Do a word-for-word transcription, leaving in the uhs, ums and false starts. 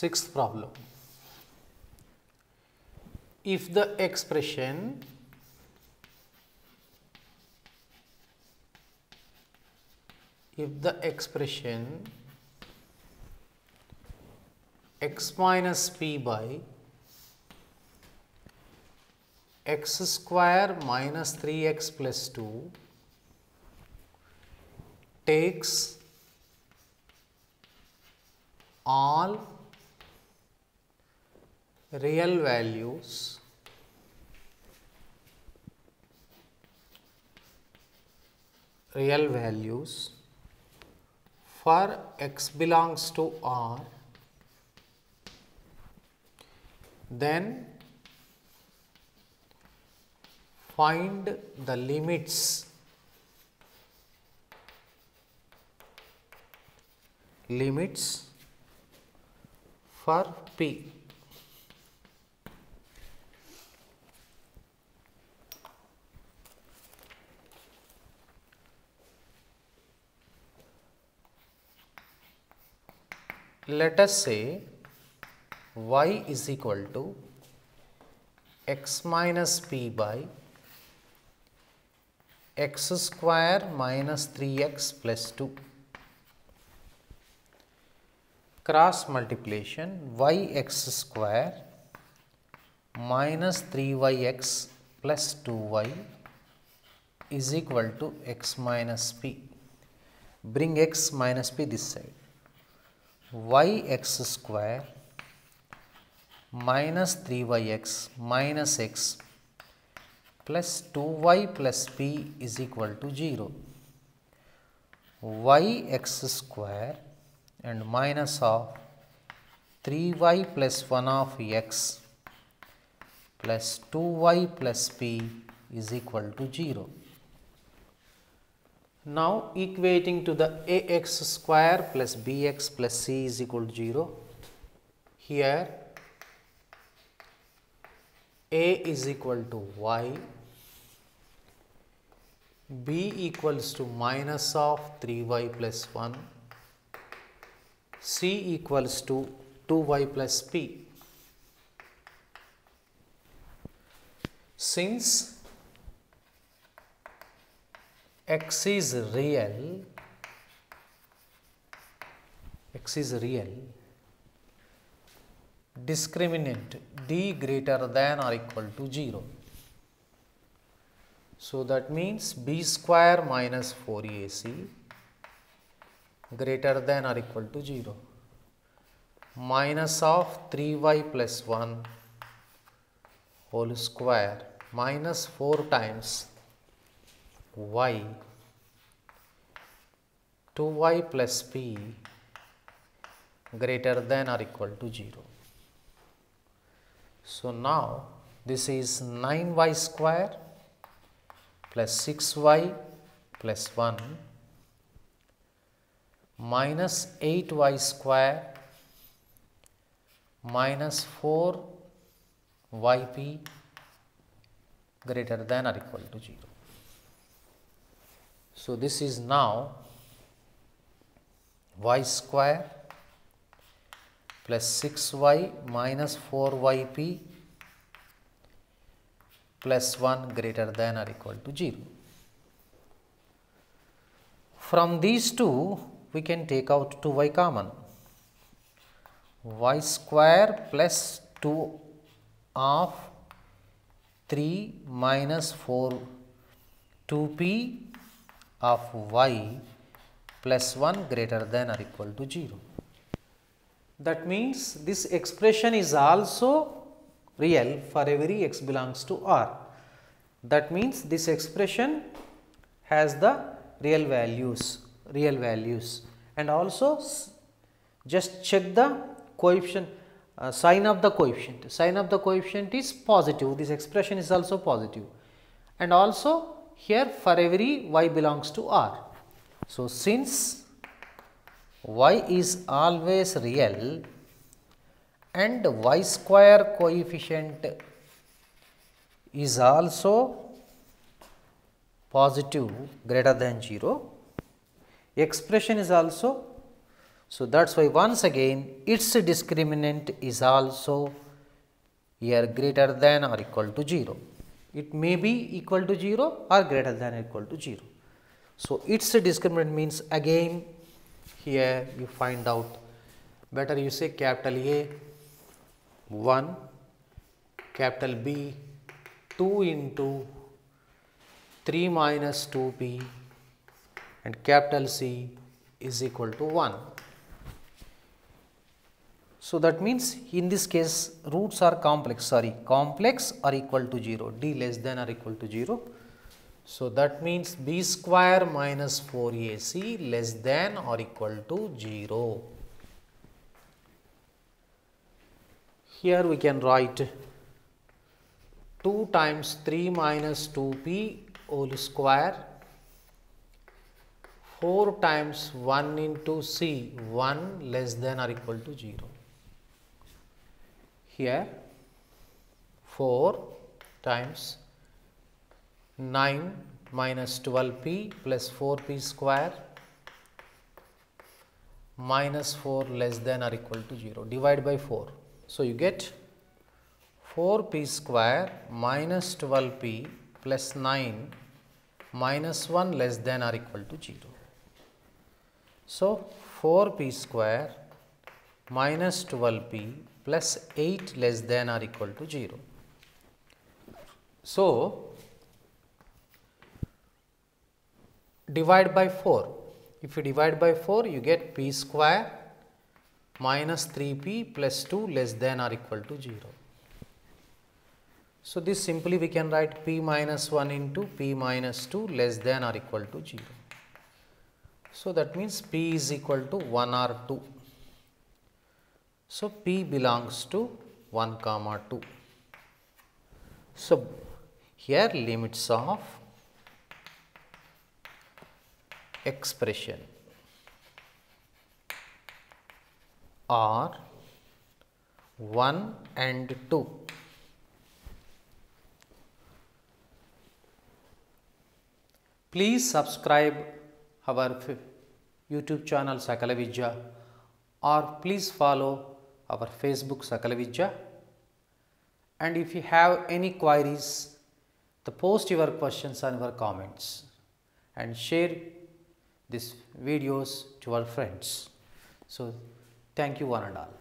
Sixth problem. If the expression if the expression x minus p by x square minus three x plus two takes all real values real values for x belongs to R, then find the limits limits for P. Let us say y is equal to x minus p by x square minus three x plus two. Cross multiplication yx square minus three y x plus two y is equal to x minus p. Bring x minus p this side. Yx square minus three y x minus x plus two y plus p is equal to zero. Yx square and minus of three y plus one of x plus two y plus p is equal to zero. Now, equating to the ax square plus bx plus c is equal to zero. Here a is equal to y, b equals to minus of three y plus one, c equals to two y plus p. Since x is real, x is real, discriminant d greater than or equal to zero. So, that means b square minus four a c greater than or equal to zero, minus of three y plus one whole square minus four times y, two y plus p greater than or equal to zero. So, now this is nine y square plus six y plus one minus eight y square minus four y p greater than or equal to zero. So, this is now y square plus six y minus four y p plus one greater than or equal to zero. From these two, we can take out two y common. Y square plus two of three minus four, two p of y plus one greater than or equal to zero. That means this expression is also real for every x belongs to R. That means this expression has the real values. real values and also just check the coefficient, uh, sign of the coefficient. Sign of the coefficient is positive, this expression is also positive, and also here for every y belongs to R. So, since y is always real and y square coefficient is also positive greater than zero, expression is also So, that is why once again its discriminant is also here greater than or equal to zero. It may be equal to zero or greater than or equal to zero. So, its discriminant means again here you find out, better you say capital A one, capital B two into three minus two p and capital C is equal to one. So, that means in this case roots are complex, sorry complex or equal to zero, d less than or equal to zero. So, that means b square minus four a c less than or equal to zero. Here we can write two times three minus two p whole square, four times one into c one less than or equal to zero. Here four times nine minus twelve p plus four p square minus four less than or equal to zero, divide by four. So, you get four p square minus twelve p plus nine minus one less than or equal to zero. So, four p square minus twelve p plus eight less than or equal to zero. So, divide by four. If you divide by four, you get p square minus three p plus two less than or equal to zero. So, this simply we can write p minus one into p minus two less than or equal to zero. So, that means p is equal to one or two. So, p belongs to one comma two. So, here limits of expression are one and two. Please subscribe our YouTube channel Sakala Vidya, or please follow our Facebook Sakala Vidya. And if you have any queries, then post your questions and your comments and share these videos to our friends. So, thank you one and all.